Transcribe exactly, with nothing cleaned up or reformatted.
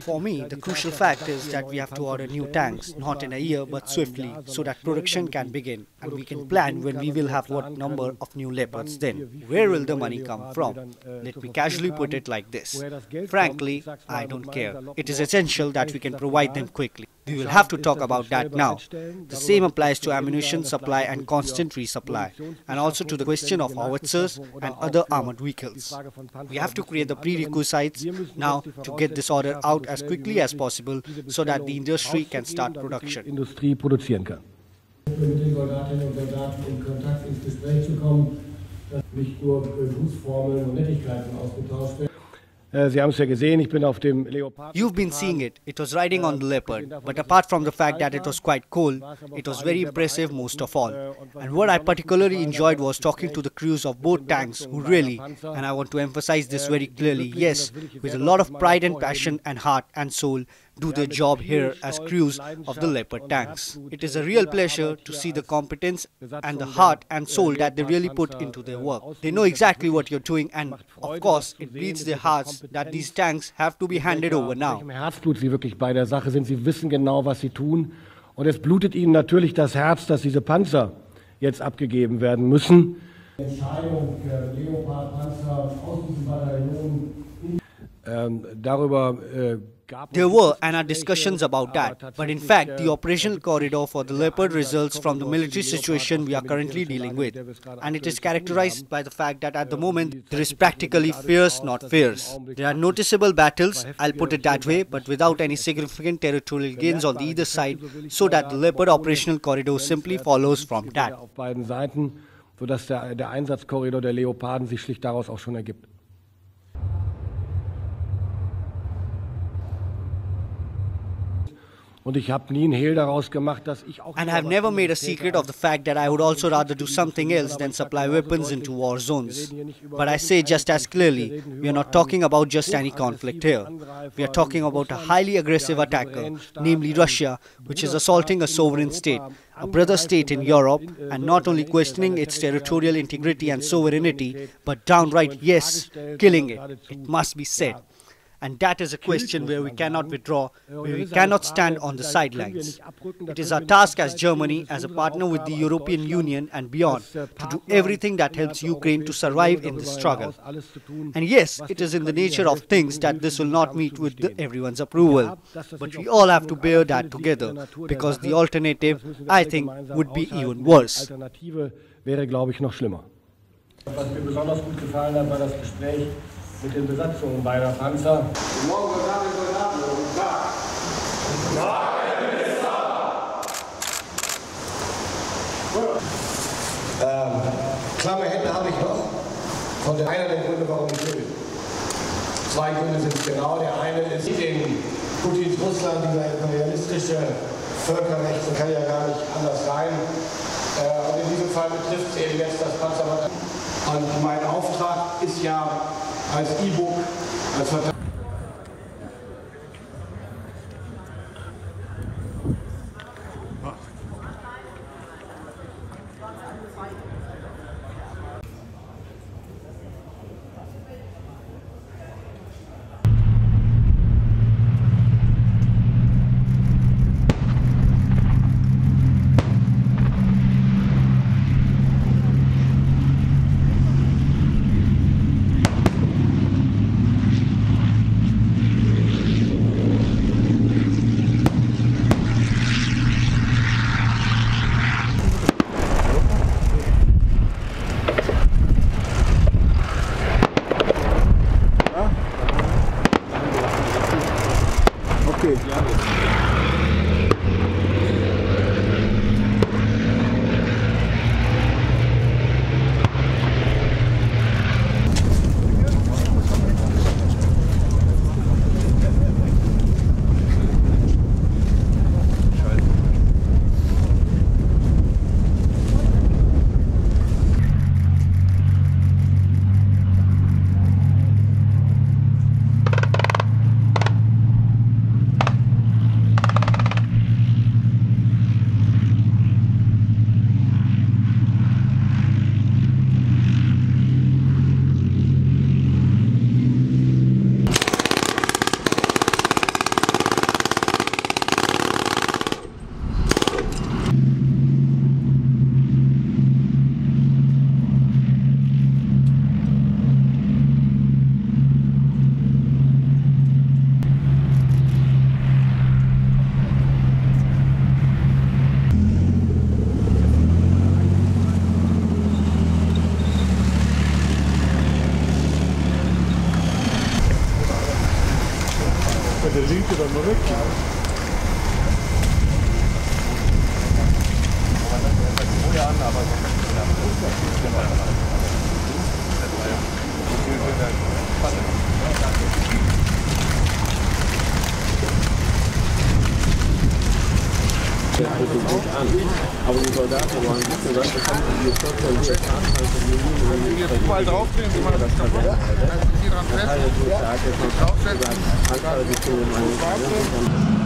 For me, the crucial fact is that we have to order new tanks, not in a year but swiftly, so that production can begin and we can plan when we will have what number of new Leopards then. Where will the money come from? Let me casually put it like this. Frankly, I don't care. It is essential that we can provide them quickly. We will have to talk about that now. The same applies to ammunition supply and constant resupply, and also to the question of howitzers and other armored vehicles. We have to create the prerequisites now to get this order out as quickly as possible so that the industry can start production. You've been seeing it, it was riding on the Leopard, but apart from the fact that it was quite cool, it was very impressive most of all. And what I particularly enjoyed was talking to the crews of both tanks who really, and I want to emphasize this very clearly, yes, with a lot of pride and passion and heart and soul, do their job here as crews of the Leopard tanks. It is a real pleasure to see the competence and the heart and soul that they really put into their work. They know exactly what you're doing and, of course, it bleeds their hearts that these tanks have to be handed over now. Und es blutet ihnen natürlich das Herz, dass diese Panzer jetzt abgegeben werden müssen. There were and are discussions about that, but in fact the operational corridor for the Leopard results from the military situation we are currently dealing with, and it is characterized by the fact that at the moment there is practically fierce not fierce. There are noticeable battles, I'll put it that way, but without any significant territorial gains on the either side, so that the Leopard operational corridor simply follows from that. Sodass der Einsatzkorridor der Leoparden sich schlicht daraus auch schon ergibt. And I have never made a secret of the fact that I would also rather do something else than supply weapons into war zones. But I say just as clearly, we are not talking about just any conflict here. We are talking about a highly aggressive attacker, namely Russia, which is assaulting a sovereign state, a brother state in Europe, and not only questioning its territorial integrity and sovereignty, but downright, yes, killing it. It must be said. And that is a question where we cannot withdraw, where we cannot stand on the sidelines. It is our task as Germany, as a partner with the European Union and beyond, to do everything that helps Ukraine to survive in this struggle. And yes, it is in the nature of things that this will not meet with the, everyone's approval. But we all have to bear that together, because the alternative, I think, would be even worse. Mit den Besatzungen beider Panzer. Ähm, Klammerhände habe ich noch. Von der einer der Gründe, warum ich will. Zwei Gründe sind es genau. Der eine ist in Putins Russland, dieser imperialistische Völkerrecht, das kann ja gar nicht anders sein. Äh, und in diesem Fall betrifft es eben jetzt das Panzermann. Und mein Auftrag ist ja, als E-Book, als Verteidigung. kadar anlamak ki. Bu yarın ama das guckt sich an. Aber die Soldaten waren nicht so weit bekannt, die Vorteile der Karten. Wenn wir überall draufgehen, wie man das kann. Ja. Dann sind die dran fest. Ja. Draufsetzen. Anzahl der Zonen.